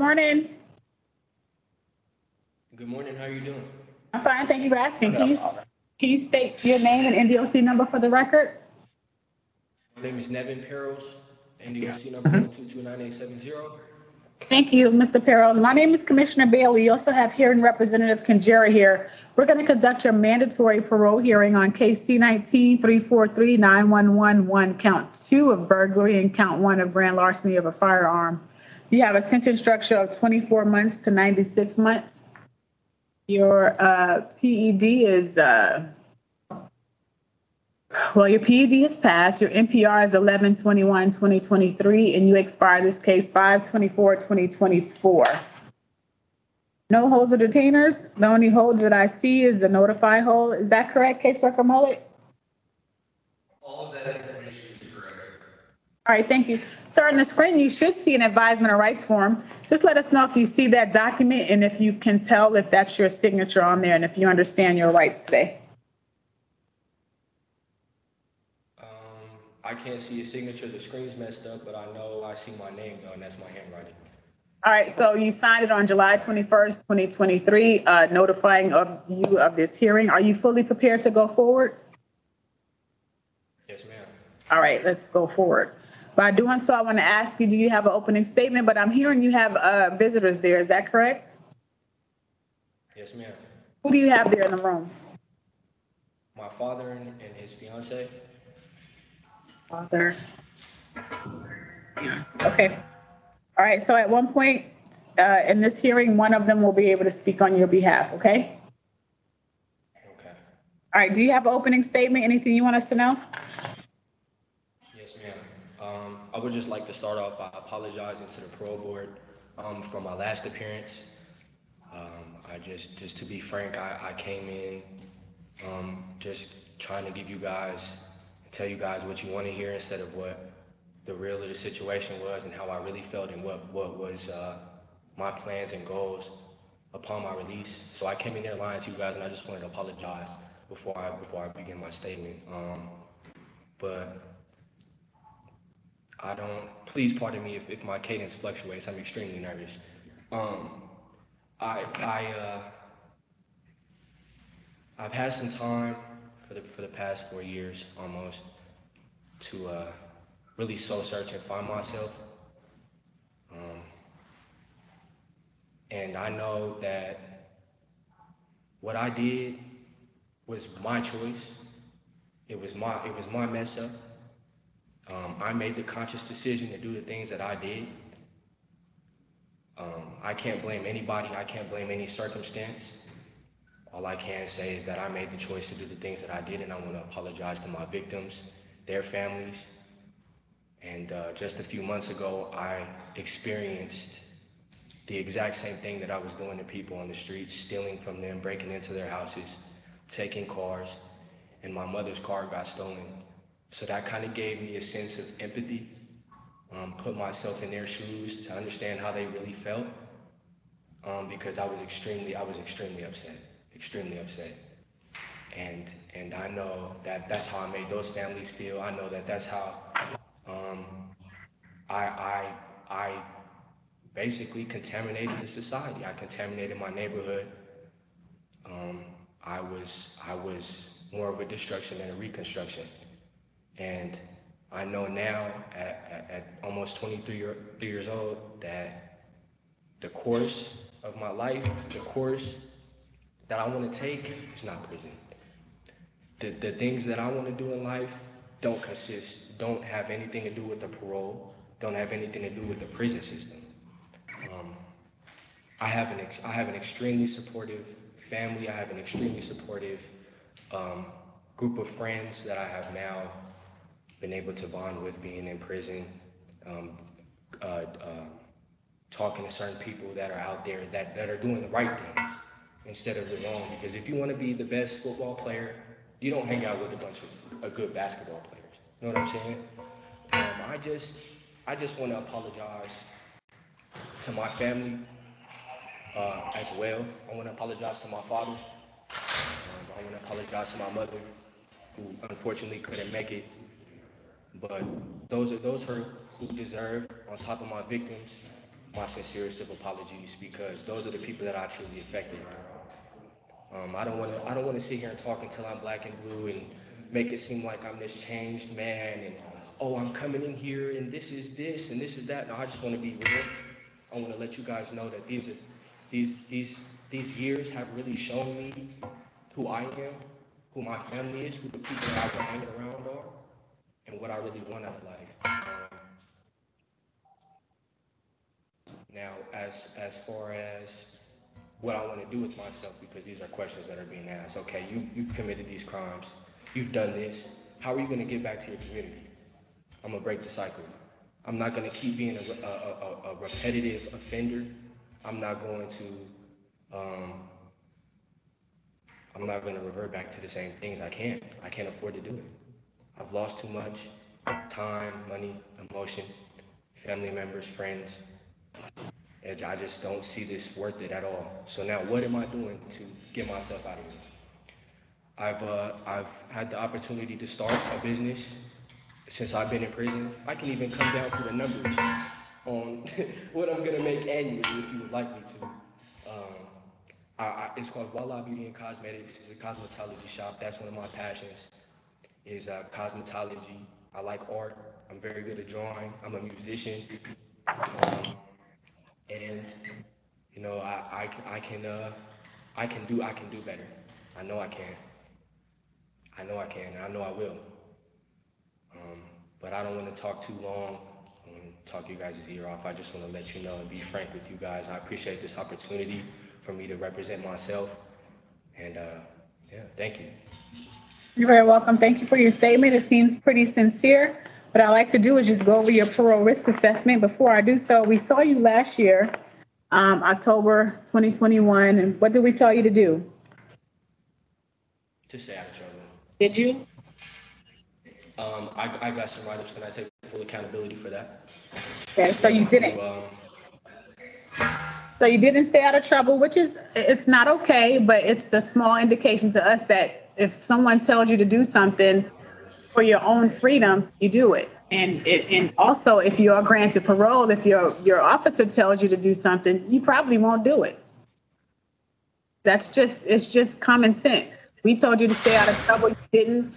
morning. Good morning. How are you doing? I'm fine. Thank you for asking. Can you state your name and NDOC number for the record? My name is Nevin Perils, NDOC number 1229870. Thank you, Mr. Perils. My name is Commissioner Bailey. You also have hearing representative Conjera here. We're going to conduct your mandatory parole hearing on KC 19-343-9111, count 2 of burglary and count 1 of grand larceny of a firearm. You have a sentence structure of 24 months to 96 months. Your PED is your PED is passed. Your NPR is 11/21/2023, and you expire this case 5/24/2024. No holds or detainers. The only hold that I see is the notify hold. Is that correct, Caseworker Mullet? All of that information is correct. All right, thank you. Sir, on the screen, you should see an advisement of rights form. Just let us know if you see that document and if you can tell if that's your signature on there and if you understand your rights today. I can't see your signature. The screen's messed up, but I know I see my name, though, and that's my handwriting. All right, so you signed it on July 21st, 2023, notifying of you of this hearing. Are you fully prepared to go forward? Yes, ma'am. All right, let's go forward. By doing so, I want to ask you, do you have an opening statement? But I'm hearing you have visitors there. Is that correct? Yes, ma'am. Who do you have there in the room? My father and his fiance. Father. Okay. All right. So at one point in this hearing, one of them will be able to speak on your behalf. Okay. Okay. All right. Do you have an opening statement? Anything you want us to know? Yes, ma'am. I would just like to start off by apologizing to the parole board for my last appearance. I just to be frank, I came in just trying to give you guys. Tell you guys what you want to hear instead of what the real of the situation was and how I really felt and what was my plans and goals upon my release. So I came in there lying to you guys, and I just wanted to apologize before I begin my statement. But I don't. Please pardon me if my cadence fluctuates. I'm extremely nervous. I've had some time. For the past 4 years almost to really soul search and find myself. And I know that what I did was my choice. It was my mess up. I made the conscious decision to do the things that I did. I can't blame anybody. I can't blame any circumstance. All I can say is that I made the choice to do the things that I did, and I want to apologize to my victims, their families. And just a few months ago, I experienced the exact same thing that I was doing to people on the streets, stealing from them, breaking into their houses, taking cars, and my mother's car got stolen. So that kind of gave me a sense of empathy, put myself in their shoes to understand how they really felt, because I was extremely upset. Extremely upset, and I know that that's how I made those families feel. I know that that's how I basically contaminated the society. I contaminated my neighborhood. I was more of a destruction than a reconstruction, and I know now at almost 23 years old that the course of my life, the course that I want to take is not prison. The things that I want to do in life don't have anything to do with the parole, don't have anything to do with the prison system. I have an extremely supportive family. I have an extremely supportive group of friends that I have now been able to bond with being in prison, talking to certain people that are out there that are doing the right things instead of the wrong, because if you want to be the best football player, you don't hang out with a bunch of good basketball players. You know what I'm saying? I just want to apologize to my family as well. I want to apologize to my father. I want to apologize to my mother, who unfortunately couldn't make it. But those who deserve, on top of my victims, my sincerest of apologies, because those are the people that are truly affected. I don't want to sit here and talk until I'm black and blue and make it seem like I'm this changed man and, oh, I'm coming in here and this is this and this is that. No, I just want to be real. I want to let you guys know that these years have really shown me who I am, who my family is, who the people that I've been hanging around are, and what I really want out of life. Now, as far as what I want to do with myself, because these are questions that are being asked. Okay, you've committed these crimes. You've done this. How are you going to give back to your community? I'm going to break the cycle. I'm not going to keep being a repetitive offender. I'm not going to revert back to the same things. I can't afford to do it. I've lost too much time, money, emotion, family members, friends. And I just don't see this worth it at all. So now what am I doing to get myself out of here? I've had the opportunity to start a business since I've been in prison. I can even come down to the numbers on what I'm going to make annually if you would like me to. It's called Voila Beauty and Cosmetics. It's a cosmetology shop. That's one of my passions, is cosmetology. I like art. I'm very good at drawing. I'm a musician. And you know, I can do better. I know I can. And I know I will. But I don't want to talk too long. I want to talk you guys' ear off. I just want to let you know and be frank with you guys. I appreciate this opportunity for me to represent myself. And thank you. You're very welcome. Thank you for your statement. It seems pretty sincere. What I like to do is just go over your parole risk assessment. Before I do so, we saw you last year, October 2021. And what did we tell you to do? To stay out of trouble. Did you? I got some write-ups, and I take full accountability for that. Okay, so you didn't. So you didn't stay out of trouble, which is, it's not okay, but it's a small indication to us that if someone tells you to do something for your own freedom, you do it. And also, if you are granted parole, if your officer tells you to do something, you probably won't do it. It's just common sense. We told you to stay out of trouble, you didn't.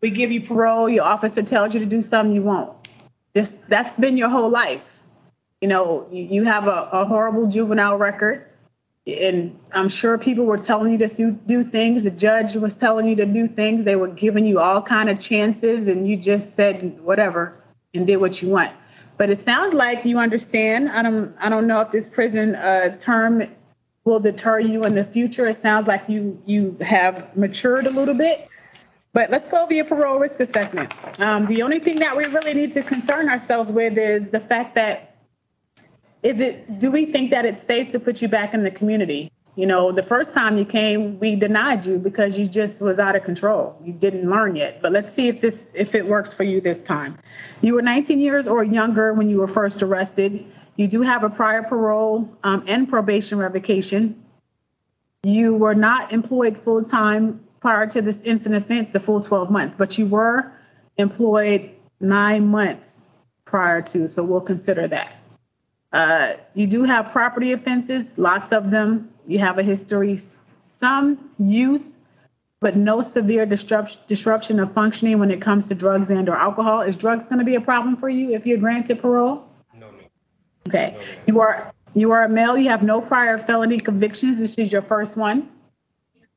We give you parole, your officer tells you to do something, you won't. Just, that's been your whole life. You know, you have a horrible juvenile record, and I'm sure people were telling you to do things. The judge was telling you to do things. They were giving you all kind of chances, and you just said whatever and did what you want. But it sounds like you understand. I don't know if this prison term will deter you in the future. It sounds like you have matured a little bit. But let's go over your parole risk assessment. The only thing that we really need to concern ourselves with is the fact that, do we think that it's safe to put you back in the community? You know, the first time you came, we denied you because you just was out of control. You didn't learn yet. But let's see if it works for you this time. You were 19 years or younger when you were first arrested. You do have a prior parole and probation revocation. You were not employed full time prior to this incident event, the full 12 months, but you were employed 9 months prior to. So we'll consider that. You do have property offenses, lots of them. You have a history, some use, but no severe disruption of functioning when it comes to drugs and or alcohol. Is drugs going to be a problem for you if you're granted parole? No, ma'am. Okay. No, ma'am. You are a male. You have no prior felony convictions. This is your first one.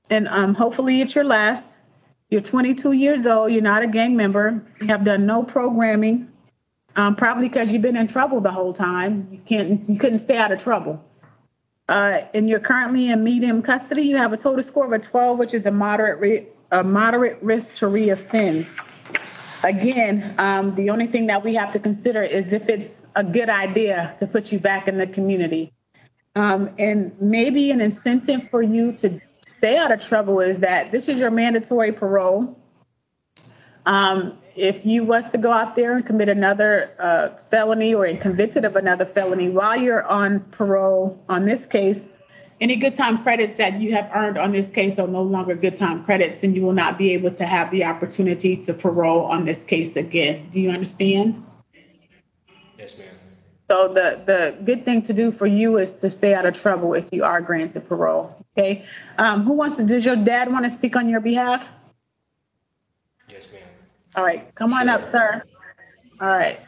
And hopefully it's your last. You're 22 years old. You're not a gang member. You have done no programming. Probably because you've been in trouble the whole time. You couldn't stay out of trouble. And you're currently in medium custody. You have a total score of a 12, which is a moderate risk to reoffend. Again, the only thing that we have to consider is if it's a good idea to put you back in the community. And maybe an incentive for you to stay out of trouble is that this is your mandatory parole. If you was to go out there and commit another felony or convicted of another felony while you're on parole on this case, any good time credits that you have earned on this case are no longer good time credits, and you will not be able to have the opportunity to parole on this case again. Do you understand? Yes, ma'am. So the good thing to do for you is to stay out of trouble if you are granted parole. Okay. Who wants to, does your dad want to speak on your behalf? Yes, ma'am. All right. Come on up, sir. All right.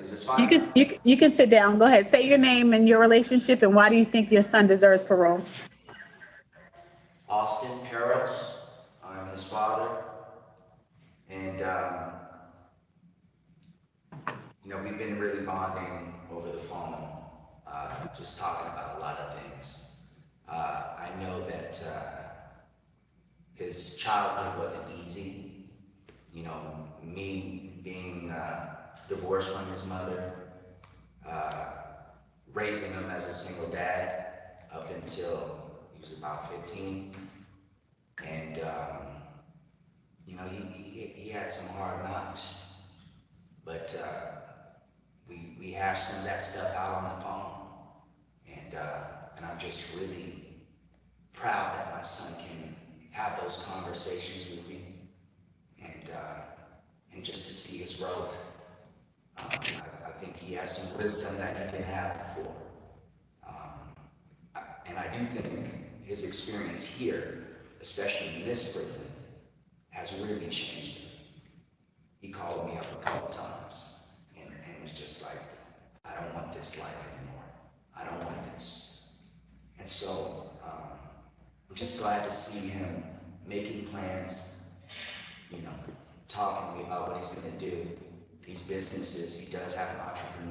Is this fine? You can sit down. Go ahead. Say your name and your relationship and why do you think your son deserves parole? Austin Perils. I'm his father. And, you know, we've been really bonding over the phone, just talking about a lot of things. I know that his childhood wasn't easy. You know, me being divorced from his mother, raising him as a single dad up until he was about 15. And, you know, he had some hard knocks, but we hashed some of that stuff out on the phone, and I'm just really proud that my son can have those conversations with me, and just to see his growth. I think he has some wisdom that he didn't have before, and I do think his experience here, especially in this prison, has really changed him. He called me up a couple times. And was just like, I don't want this life anymore. I don't want this. And so I'm just glad to see him making plans, you know, talking to me about what he's going to do. These businesses, he does have an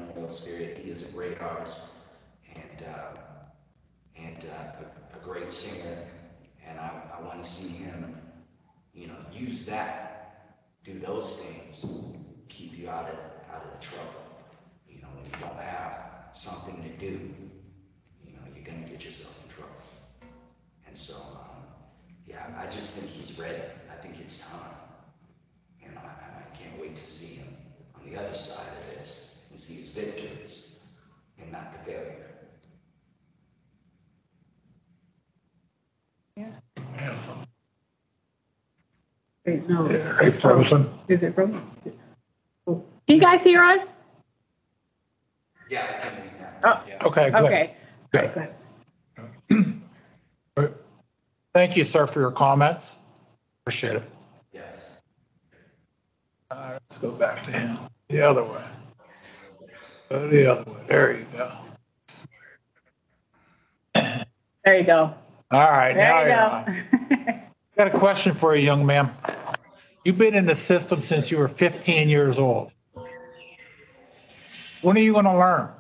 entrepreneurial spirit. He is a great artist and a great singer. And I want to see him, you know, use that, do those things, keep you out of the trouble. You know, when you don't have something to do, you know, you're gonna get yourself in trouble. And so, yeah, I just think he's ready. I think it's time. And I can't wait to see him on the other side of this and see his victories and not the failure. Yeah. Wait, no. Hey, frozen. Is it frozen? Can you guys hear us? Yeah. Oh, yeah. Okay. Good. Okay. Good. Good. Thank you, sir, for your comments. Appreciate it. Yes. Let's go back to him. The other way. The other way. There you go. There you go. All right. There now you go. Got a question for you, young man. You've been in the system since you were 15 years old. When are you going to learn?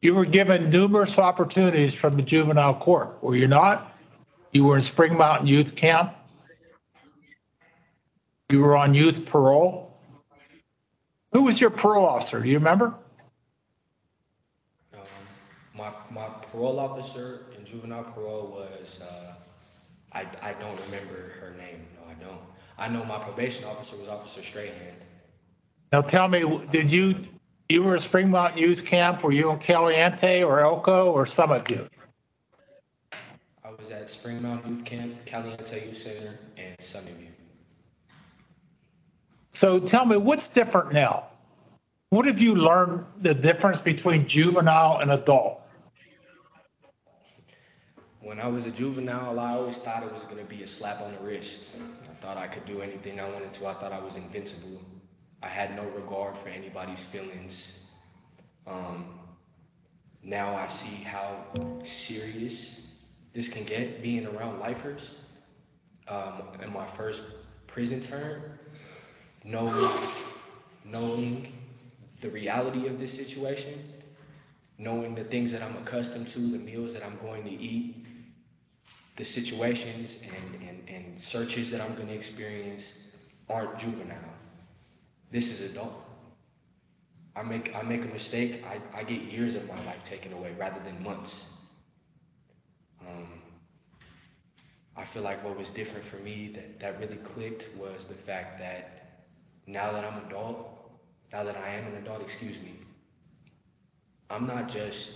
You were given numerous opportunities from the juvenile court, were you not? You were in Spring Mountain Youth Camp. You were on youth parole. Who was your parole officer? Do you remember? My parole officer in juvenile parole was, I don't remember her name. No, I don't. I know my probation officer was Officer Straighthead. Now tell me, did you were at Spring Mountain Youth Camp? Were you in Caliente or Elko or some of you? I was at Spring Mountain Youth Camp, Caliente Youth Center, and some of you. So tell me, what's different now? What have you learned the difference between juvenile and adult? When I was a juvenile, I always thought it was going to be a slap on the wrist. I thought I could do anything I wanted to. I thought I was invincible. I had no regard for anybody's feelings. Now I see how serious this can get, being around lifers. In my first prison term, knowing the reality of this situation, knowing the things that I'm accustomed to, the meals that I'm going to eat, the situations and searches that I'm going to experience aren't juvenile. This is adult. I make a mistake, I get years of my life taken away rather than months. I feel like what was different for me that really clicked was the fact that now that I am an adult, I'm not just,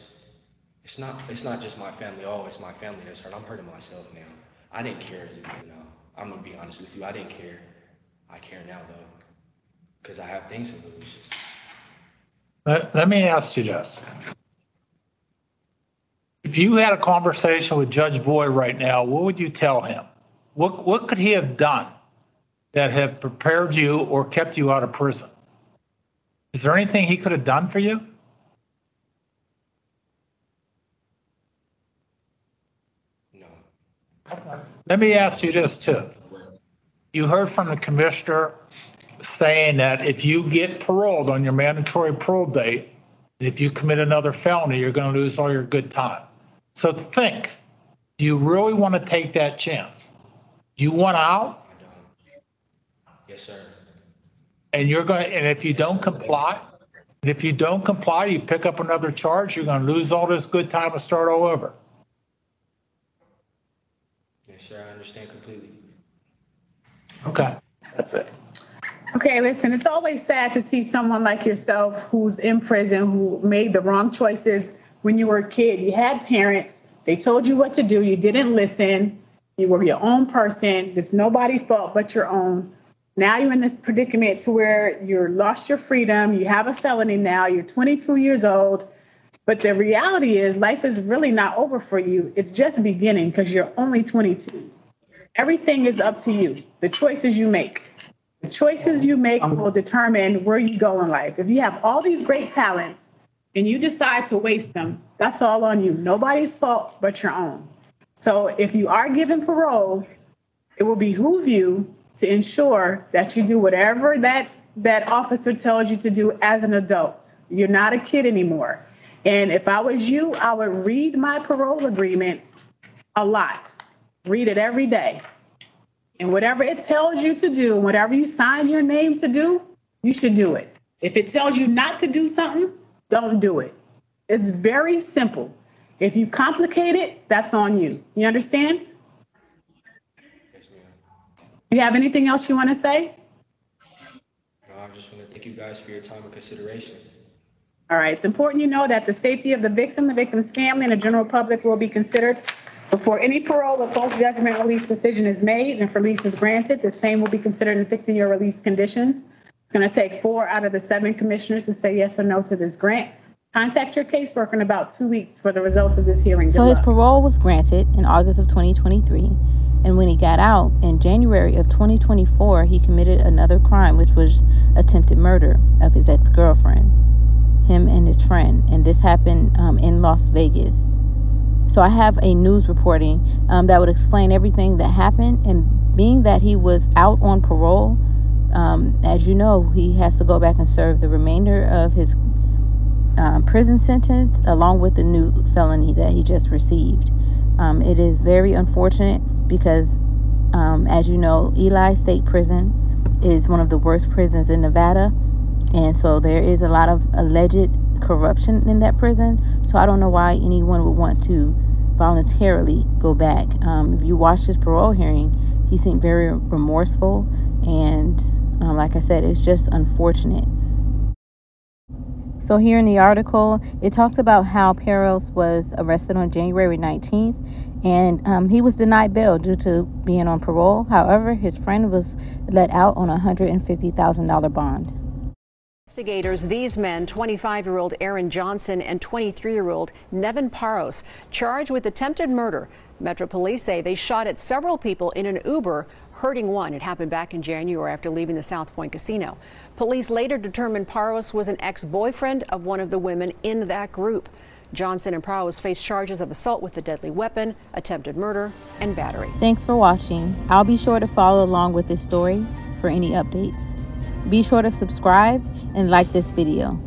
it's not just my family. Oh, it's my family that's hurt. I'm hurting myself now. I didn't care as a juvenile. I'm gonna be honest with you. I didn't care. I care now though, because I have things to lose. Let me ask you this. If you had a conversation with Judge Boyd right now, what would you tell him? What could he have done that have prepared you or kept you out of prison? Is there anything he could have done for you? No. Okay. Let me ask you this too. You heard from the commissioner saying that if you get paroled on your mandatory parole date, if you commit another felony, you're going to lose all your good time. So think, do you really want to take that chance? Do you want out? I don't. Yes, sir. And you're going to, and if you don't comply, and if you don't comply, you pick up another charge, you're going to lose all this good time and start all over. Yes, sir. I understand completely. Okay. That's it. Okay, listen, it's always sad to see someone like yourself who's in prison, who made the wrong choices when you were a kid. You had parents. They told you what to do. You didn't listen. You were your own person. There's nobody's fault but your own. Now you're in this predicament to where you're lost your freedom. You have a felony now. You're 22 years old. But the reality is life is really not over for you. It's just beginning because you're only 22. Everything is up to you, the choices you make. The choices you make will determine where you go in life. If you have all these great talents and you decide to waste them, that's all on you. Nobody's fault but your own. So if you are given parole, it will behoove you to ensure that you do whatever that officer tells you to do as an adult. You're not a kid anymore. And if I was you, I would read my parole agreement a lot. Read it every day. And whatever it tells you to do, whatever you sign your name to do, you should do it. If it tells you not to do something, don't do it. It's very simple. If you complicate it, that's on you. You understand? Yes, ma'am. You have anything else you want to say? No, I just want to thank you guys for your time and consideration. All right. It's important you know that the safety of the victim, the victim's family, and the general public will be considered before any parole or false judgment release decision is made, and if release is granted, the same will be considered in fixing your release conditions. It's going to take 4 out of the 7 commissioners to say yes or no to this grant. Contact your caseworker in about 2 weeks for the results of this hearing. So his parole was granted in August of 2023, and when he got out in January of 2024, he committed another crime, which was attempted murder of his ex-girlfriend, him and his friend, and this happened in Las Vegas. So I have a news reporting that would explain everything that happened. And being that he was out on parole, as you know, he has to go back and serve the remainder of his prison sentence along with the new felony that he just received. It is very unfortunate because, as you know, Eli State Prison is one of the worst prisons in Nevada. And so there is a lot of alleged corruption in that prison, so I don't know why anyone would want to voluntarily go back. If you watch his parole hearing, he seemed very remorseful, and like I said, it's just unfortunate. So here in the article, it talks about how Perils was arrested on January 19th, and he was denied bail due to being on parole. However, his friend was let out on a $150,000 bond. Investigators, these men, 25-year-old Erin Johnson and 23-year-old Nevin Paros, charged with attempted murder. Metro Police say they shot at several people in an Uber, hurting one. It happened back in January after leaving the South Point Casino. Police later determined Paros was an ex-boyfriend of one of the women in that group. Johnson and Prowse face charges of assault with a deadly weapon, attempted murder, and battery. Thanks for watching. I'll be sure to follow along with this story for any updates. Be sure to subscribe and like this video.